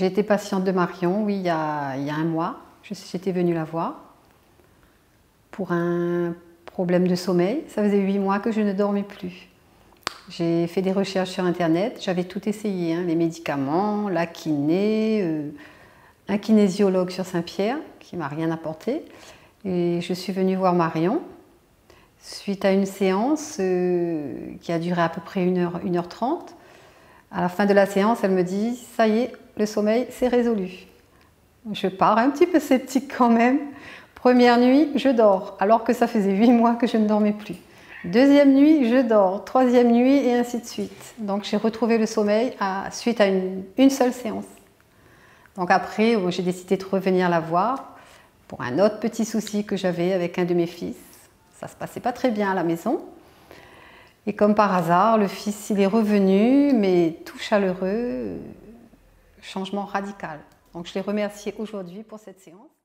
J'ai été patiente de Marion, oui, il y a un mois. J'étais venue la voir pour un problème de sommeil. Ça faisait 8 mois que je ne dormais plus. J'ai fait des recherches sur Internet. J'avais tout essayé, hein, les médicaments, la kiné, un kinésiologue sur Saint-Pierre qui ne m'a rien apporté. Et je suis venue voir Marion suite à une séance qui a duré à peu près 1h30. À la fin de la séance, elle me dit « ça y est, le sommeil, c'est résolu ». Je pars un petit peu sceptique quand même. Première nuit, je dors, alors que ça faisait 8 mois que je ne dormais plus. Deuxième nuit, je dors. Troisième nuit, et ainsi de suite. Donc j'ai retrouvé le sommeil suite à une seule séance. Donc après, j'ai décidé de revenir la voir pour un autre petit souci que j'avais avec un de mes fils. Ça ne se passait pas très bien à la maison. Et comme par hasard, le fils, il est revenu, mais tout chaleureux, changement radical. Donc je les remercie aujourd'hui pour cette séance.